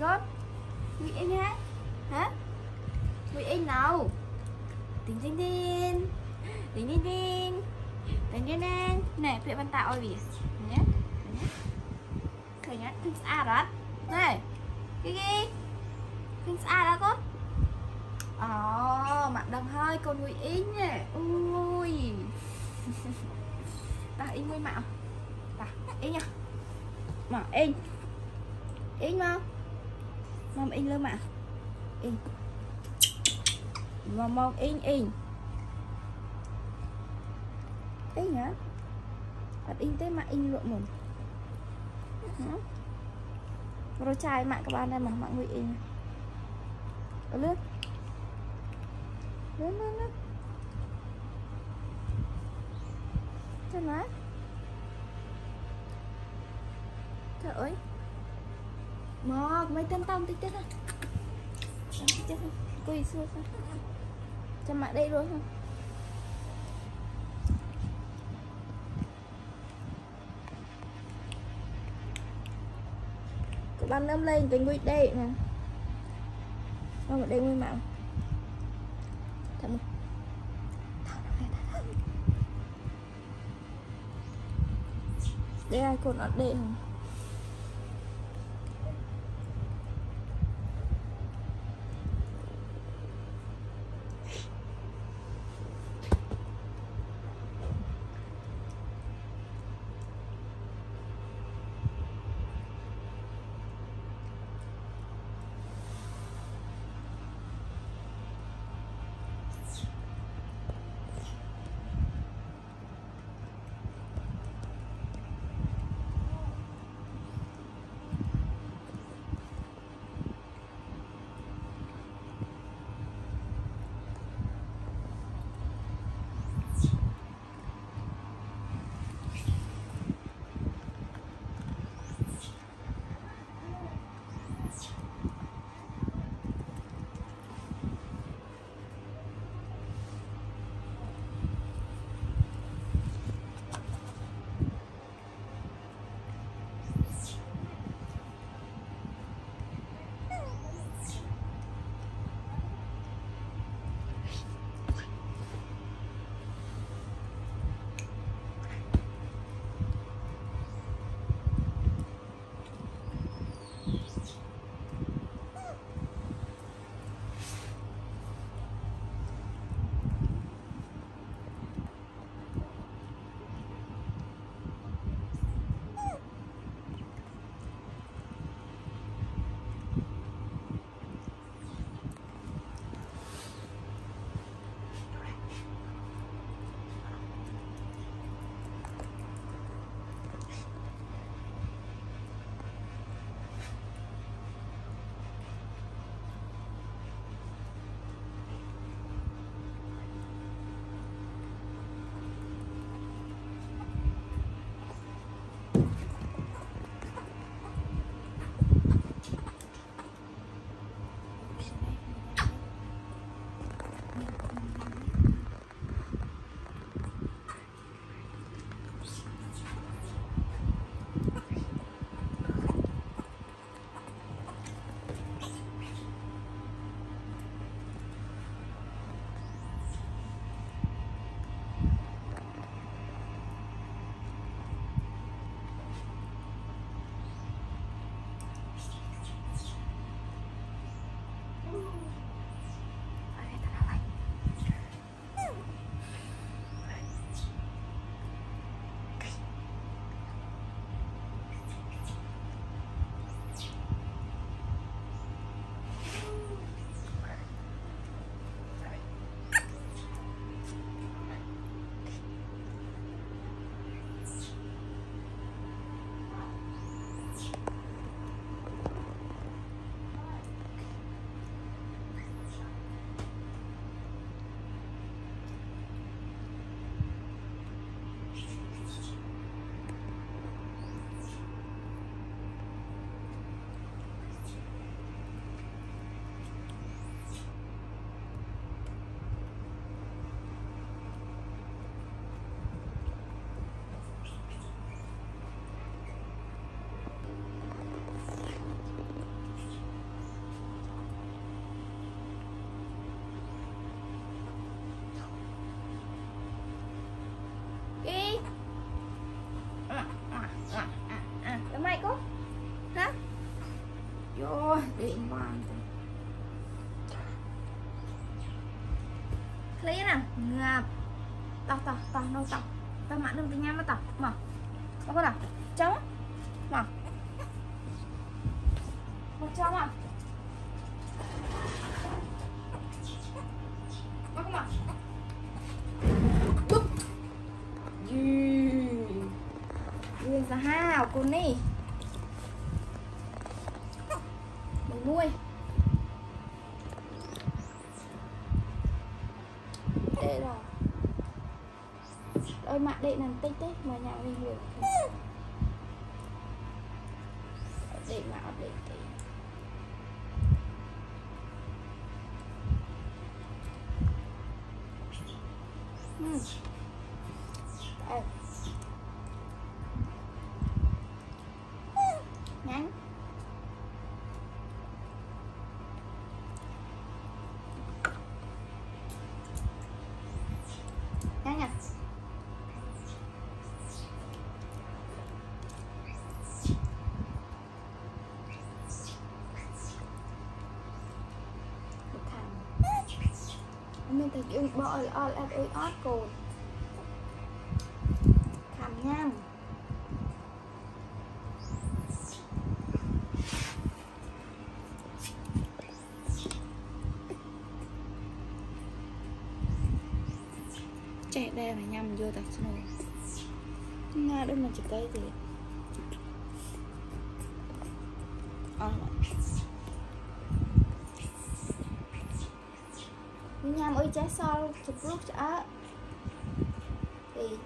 god, Ngụy Anh hả? Hả? Ngụy Anh nào? Tính tinh tinh, tính tinh tinh, tính tinh tinh. Này, phải bàn tạo gì nhé? Khởi nhá, không xa đó. Này, cái không xa đó có. Ồ, mặt đồng hơi con Ngụy Anh nè. Ui, ta in nguyên mạo, ta in nhá, mà in. Ính không? Mong in luôn mà. In. Mong in. In hả? Bạn in tới mà in luôn mình. Rồi trai mạng các bạn đây mà mọi người in. Lướt. Lướt. Cho nó. Trời ơi. Một mấy tân tông tích chết à? Chết không? Quỳ xưa sao? Cho mặt đây rồi không? Các bạn nâm lên tính quýt đây nè. Còn ở đây nguyên mạng. Thật một. Đây ai còn ở đây không? Rồi, điện hoài. Clear nè, ngập. Tao đâu tao. Tao mặn đừng tin nha mà tao. Mà. Tao có đọc. Trống. Mà. Một trống à. Mà không à. Búp. Nguyên ra hào con này. Nuôi để rồi đôi mặt để làm tê tê mà nhà mình hiểu để mà để tê nhanh. Mình thấy cái bò là ơi ót cồn thảm nham chạy đây là nhầm vô tạc rồi nga đừng mà chỉ cây gì nhà ơi trái sao chụp lúc chả thì